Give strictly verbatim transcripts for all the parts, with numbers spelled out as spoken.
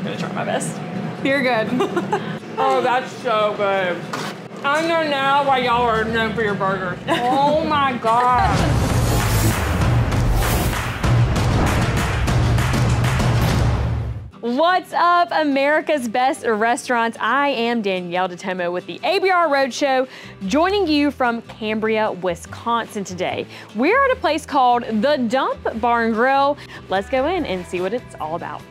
I'm gonna try my best. You're good. Oh, that's so good. I know now why y'all are known for your burgers. Oh my God. What's up, America's Best Restaurants? I am Danielle DiTomo with the A B R Roadshow, joining you from Cambria, Wisconsin today. We're at a place called the Dump Bar and Grill. Let's go in and see what it's all about.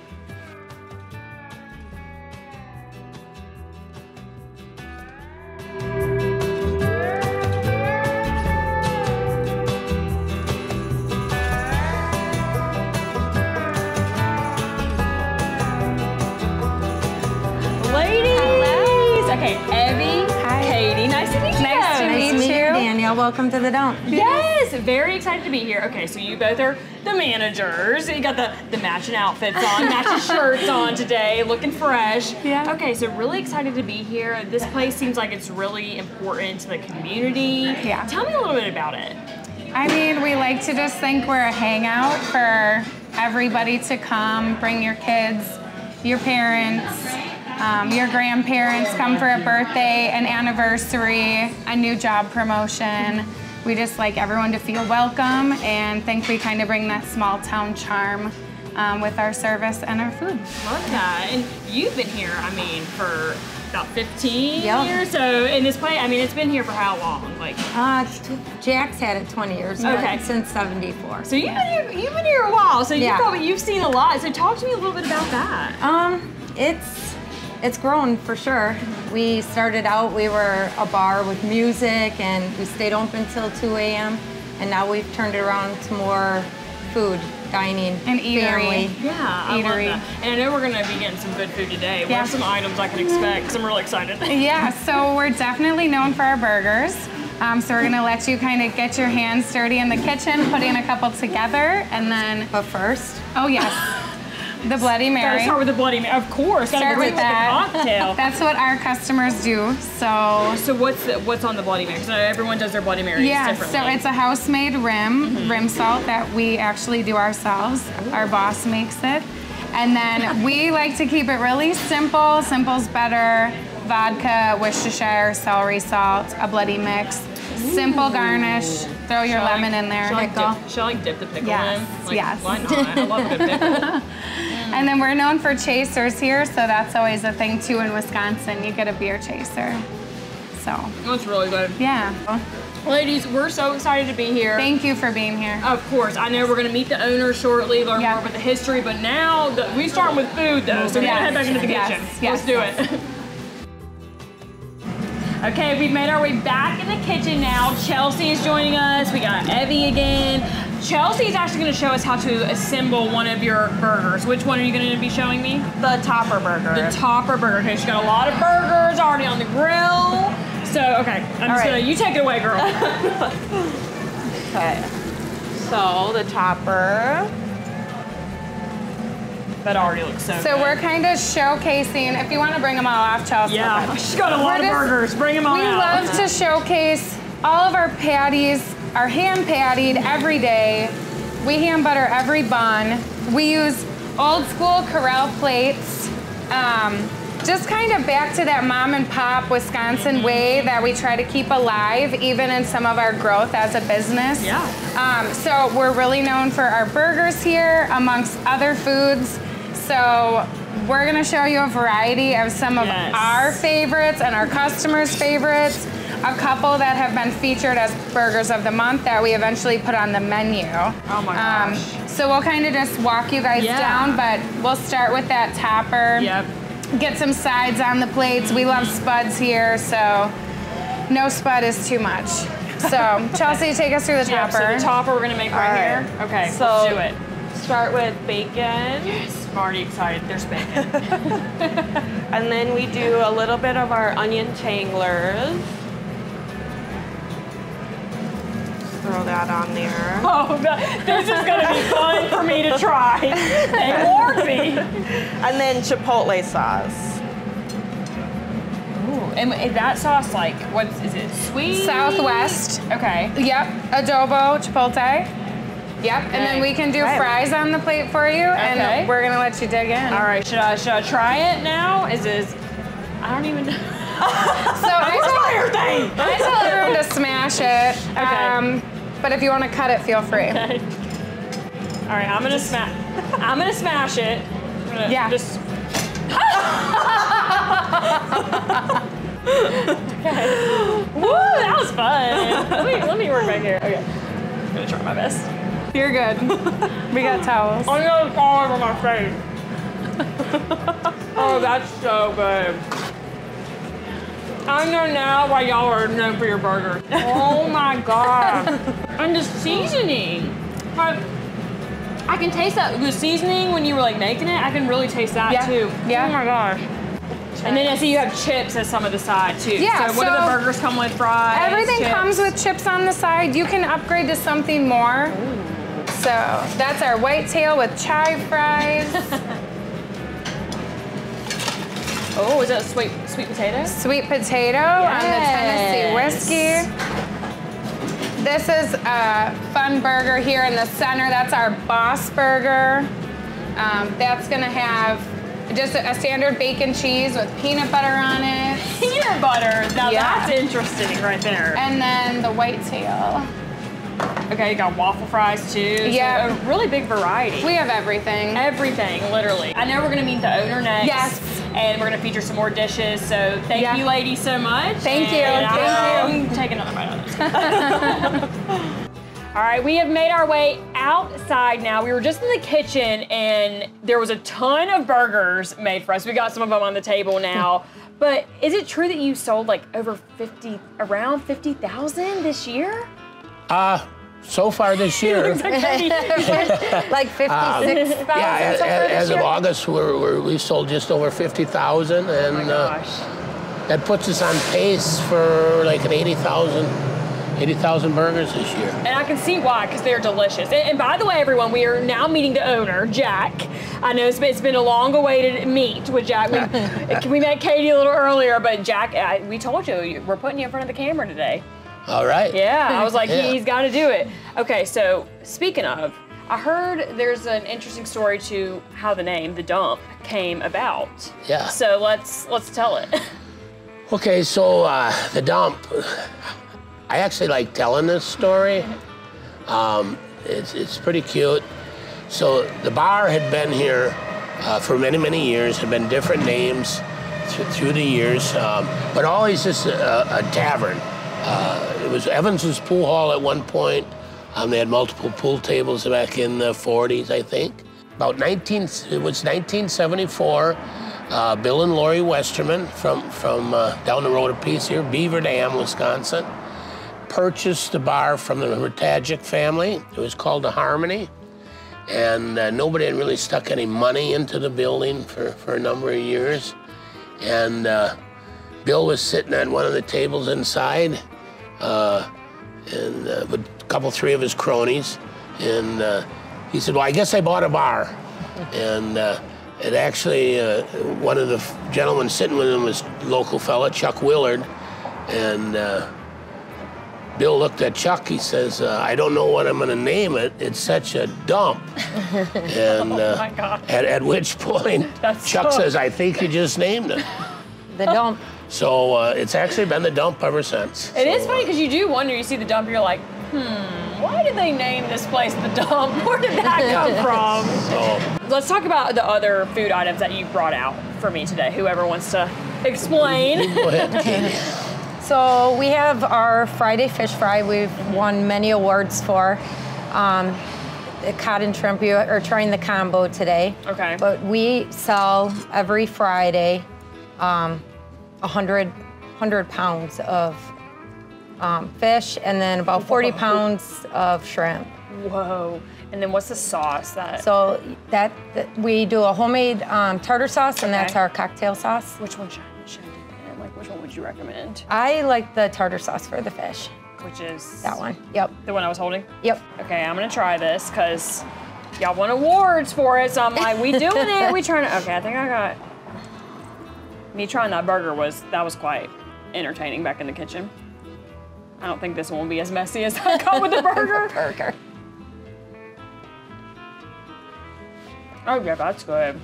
Welcome to the Dump. Yes, very excited to be here. Okay, so you both are the managers. You got the, the matching outfits on, matching shirts on today, looking fresh. Yeah. Okay, so really excited to be here. This place seems like it's really important to the community. Yeah. Tell me a little bit about it. I mean, we like to just think we're a hangout for everybody to come, bring your kids, your parents, Um, your grandparents, come for a birthday, an anniversary, a new job promotion. We just like everyone to feel welcome and think we kind of bring that small town charm um, with our service and our food. Love that. And you've been here, I mean, for about fifteen yep. years. So in this place, I mean, it's been here for how long? Like, uh, Jack's had it twenty years. Okay, since seventy-four. So you've yeah. been here, you've been here a while. So yeah. you probably you've seen a lot. So talk to me a little bit about that. Um, it's. It's grown for sure. We started out, we were a bar with music and we stayed open till two A M and now we've turned it around to more food, dining, and eatery. Family. Yeah, I eatery. Love that. And I know we're gonna be getting some good food today. What yeah. are some items I can expect? Because I'm really excited. Yeah, so we're definitely known for our burgers. Um, so we're gonna let you kind of get your hands dirty in the kitchen, put in a couple together, and then... But first? Oh, yes. The Bloody Mary. Gotta start with the Bloody Mary, of course. Start with that. With the cocktail. That's what our customers do. So. So what's the, what's on the Bloody Mary? So everyone does their Bloody Marys yeah, differently. Yeah. So it's a house-made rim, mm-hmm. rim salt that we actually do ourselves. Ooh. Our boss makes it, and then we like to keep it really simple. Simple's better. Vodka, Worcestershire, celery salt, a bloody mix. Simple Ooh. Garnish. Throw your shall lemon I, in there. Shall I, dip, shall I dip the pickle yes. in? Like, yes. Why not? I love a good pickle. And then we're known for chasers here, so that's always a thing too in Wisconsin. You get a beer chaser, so. That's really good. Yeah. Ladies, we're so excited to be here. Thank you for being here. Of course. I know we're going to meet the owner shortly, learn yeah. more about the history, but now the, we start with food though, so we're yes. going to head back into the kitchen. Yes. Let's yes. do it. Yes. Okay, we've made our way back in the kitchen now. Chelsea is joining us. We got Evie again. Chelsea is actually going to show us how to assemble one of your burgers. Which one are you going to be showing me? The Topper Burger. The Topper Burger. Okay, she's got a lot of burgers already on the grill. So, okay, I'm All just right. going to, you take it away, girl. Okay, so the Topper. That already looks so So good. We're kind of showcasing, if you want to bring them all off, Chelsea. Yeah, she's got a lot we're of just, burgers. Bring them all we out. We love to showcase all of our patties. Are hand pattied every day. We hand butter every bun. We use old school corral plates. Um, just kind of back to that mom and pop Wisconsin way that we try to keep alive even in some of our growth as a business. Yeah. Um, so we're really known for our burgers here amongst other foods. So we're gonna show you a variety of some of yes. our favorites and our customers' favorites. A couple that have been featured as burgers of the month that we eventually put on the menu. Oh my gosh. Um, so we'll kind of just walk you guys yeah. down, but we'll start with that Topper. Yep. Get some sides on the plates. We love spuds here, so no spud is too much. So Chelsea, take us through the Topper. Yeah, so the Topper we're gonna make right, right. here. Okay, so let's do it. Start with bacon. Yes, I'm already excited, there's bacon. And then we do a little bit of our onion tanglers. Throw that on there. Oh, this is going to be fun for me to try. They warned me. And then chipotle sauce. Ooh, and is that sauce like, what is it, sweet? Southwest. Okay. Yep, adobo, chipotle. Yep, and then we can do right. fries on the plate for you, and okay. we're gonna let you dig in. All right, should I should I try it now? Is this? I don't even know. So I tell, thing. I tell everyone to smash it. Okay. Um, but if you want to cut it, feel free. Okay. All right, I'm gonna smash. I'm gonna smash it. I'm gonna yeah. Just. Okay. Woo, that was fun. Let me, let me work back here. Okay. I'm gonna try my best. You're good. We got towels. I'm gonna fall over my face. Oh, that's so good. I know now why y'all are known for your burgers. Oh my God. And the seasoning. I, I can taste that. The seasoning when you were like making it, I can really taste that yeah. too. Yeah. Oh my gosh. And then I see you have chips as some of the side too. Yeah. So what so do the burgers come with? Fries? Everything chips. comes with chips on the side. You can upgrade to something more. Ooh. So that's our whitetail with chive fries. Oh, is that sweet sweet potato? Sweet potato yes. on the Tennessee whiskey. This is a fun burger here in the center. That's our boss burger. Um, that's gonna have just a standard bacon cheese with peanut butter on it. Peanut butter? Now yeah. that's interesting right there. And then the whitetail. Okay, you got waffle fries too. Yeah. So a really big variety. We have everything. Everything, literally. I know we're gonna meet the owner next. Yes. And we're gonna feature some more dishes. So thank yeah. you ladies so much. Thank you. And thank I'll you. Take another bite on this. All right, we have made our way outside now. We were just in the kitchen and there was a ton of burgers made for us. We got some of them on the table now. But is it true that you sold like over fifty, around fifty thousand this year? Uh, so far this year. Like fifty-six thousand. Um, yeah, so as, as of August, we're, we're, we sold just over fifty thousand. And oh uh, that puts us on pace for like an eighty thousand. eighty thousand burgers this year. And I can see why, because they're delicious. And, and by the way, everyone, we are now meeting the owner, Jack. I know it's been, it's been a long-awaited meet with Jack. We, we met Katie a little earlier, but Jack, I, we told you, we're putting you in front of the camera today. All right. Yeah, I was like, yeah. he, he's got to do it. Okay, so speaking of, I heard there's an interesting story to how the name, The Dump, came about. Yeah. So let's, let's tell it. Okay, so uh, The Dump. I actually like telling this story. Um, it's, it's pretty cute. So the bar had been here uh, for many, many years, had been different names th through the years, um, but always just a, a tavern. Uh, it was Evans's Pool Hall at one point. Um, they had multiple pool tables back in the forties, I think. About nineteen, it was nineteen seventy-four, uh, Bill and Laurie Westerman from, from uh, down the road a piece here, Beaver Dam, Wisconsin, purchased the bar from the Retajic family. It was called the Harmony. And uh, nobody had really stuck any money into the building for, for a number of years. And uh, Bill was sitting at one of the tables inside uh, and uh, with a couple, three of his cronies. And uh, he said, well, I guess I bought a bar. And uh, it actually, uh, one of the gentlemen sitting with him was a local fella, Chuck Willard. And uh, Bill looked at Chuck, he says, uh, I don't know what I'm gonna name it. It's such a dump. And uh, oh my God. At, at which point, That's Chuck so... says, I think you just named it. The Dump. So uh, it's actually been The Dump ever since. It so, is funny, because you do wonder, you see The Dump, you're like, hmm, why did they name this place The Dump? Where did that come from? So, let's talk about the other food items that you brought out for me today, whoever wants to explain. Go ahead, Katie. So we have our Friday Fish Fry we've won many awards for. Um, the cod and shrimp, you are trying the combo today. Okay. But we sell every Friday um, one hundred, one hundred pounds of um, fish and then about forty Whoa. Pounds of shrimp. Whoa. And then what's the sauce that? So that, that we do a homemade um, tartar sauce okay. and that's our cocktail sauce. Which one should I, should I do? Which one would you recommend? I like the tartar sauce for the fish. Which is? That one, yep. The one I was holding? Yep. Okay, I'm gonna try this because y'all won awards for it, so I'm like, we doing it, we trying to, okay, I think I got, me trying that burger was, that was quite entertaining back in the kitchen. I don't think this one will be as messy as I got with the burger. the burger. Oh yeah, that's good.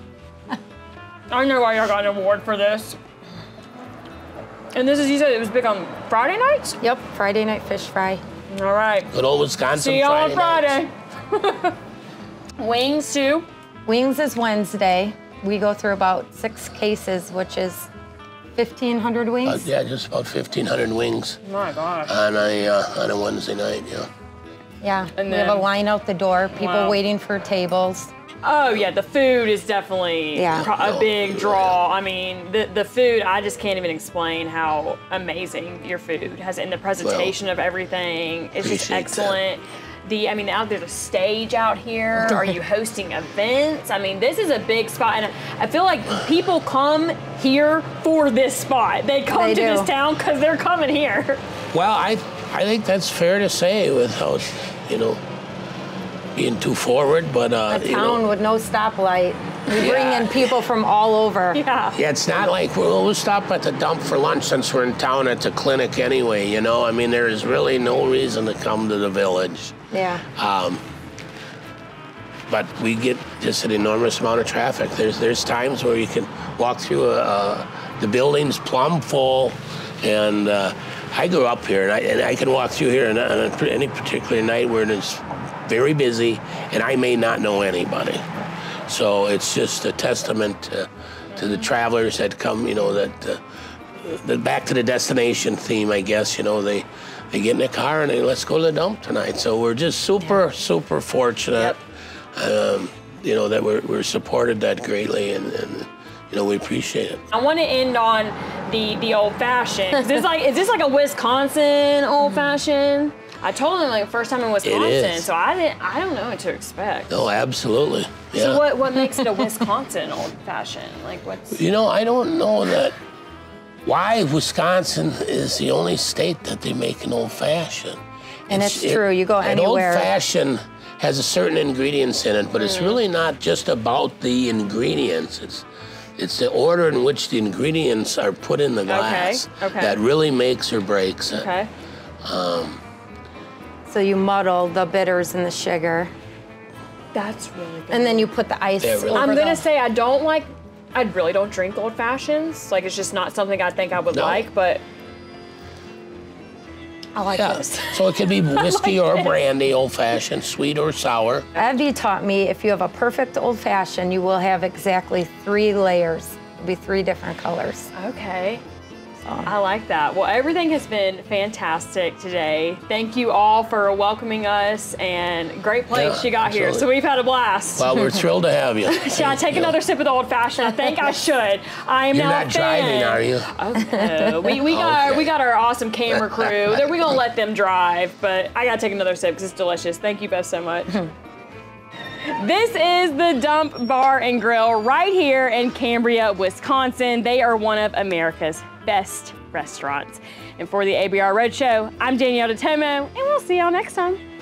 I know why I got an award for this. And this is, you said it was big on Friday nights? Yep, Friday night fish fry. All right. Good old Wisconsin Friday. See you on Friday. Friday. Wings too? Wings is Wednesday. We go through about six cases, which is fifteen hundred wings. Uh, yeah, just about fifteen hundred wings. Oh my gosh. On a, uh, on a Wednesday night, yeah. Yeah, and we have a line out the door, people wow. waiting for tables. Oh yeah, the food is definitely yeah. a big draw. I mean, the, the food, I just can't even explain how amazing your food has in the presentation well, of everything. It's just excellent. That. The, I mean, out there's a stage out here. Are you hosting events? I mean, this is a big spot. And I feel like people come here for this spot. They come they to do. this town because they're coming here. Well, I, I think that's fair to say without, you know, being too forward, but uh, a town you know, with no stoplight. We yeah. bring in people from all over. Yeah. Yeah, it's not like we'll, we'll stop at the dump for lunch since we're in town at the clinic anyway. You know, I mean, there is really no reason to come to the village. Yeah. Um. But we get just an enormous amount of traffic. There's there's times where you can walk through a, uh, the building's plumb full, and uh, I grew up here, and I and I can walk through here on any particular night where it's very busy, and I may not know anybody. So it's just a testament to, to the travelers that come, you know, that uh, the back to the destination theme, I guess, you know, they, they get in the car and they, let's go to the dump tonight. So we're just super, super fortunate, yep. um, you know, that we're, we're supported that greatly, and, and you know, we appreciate it. I want to end on the, the old fashioned. Is this like, is this like a Wisconsin old fashioned? I told him like first time in Wisconsin, so I didn't. I don't know what to expect. No, absolutely. Yeah. So what what makes it a Wisconsin old fashioned? Like what's? You know, I don't know that. Why Wisconsin is the only state that they make an old fashioned. And it's, it's true. It, you go anywhere. An old fashioned has a certain ingredients in it, but mm. it's really not just about the ingredients. It's It's the order in which the ingredients are put in the glass okay, okay. that really makes or breaks it. Okay. Um, so you muddle the bitters and the sugar. That's really good. And then you put the ice really over I'm going to say I don't like, I really don't drink old fashions. Like it's just not something I think I would no. like, but I like yeah. this. So it could be whiskey like or this. brandy, old fashioned, sweet or sour. Evie taught me if you have a perfect old fashioned, you will have exactly three layers. It'll be three different colors. Okay. So. I like that. Well, everything has been fantastic today. Thank you all for welcoming us and great place yeah, you got absolutely. here. So we've had a blast. Well, we're thrilled to have you. Should I take yeah. another sip of the old fashioned? I think I should. I am You're not, not driving, are you? Okay. We, we, got, okay. we got our awesome camera crew. We're going to let them drive, but I got to take another sip because it's delicious. Thank you both so much. This is the Dump Bar and Grill right here in Cambria, Wisconsin. They are one of America's best restaurants. And for the A B R Roadshow, I'm Danielle DiTomo, and we'll see y'all next time.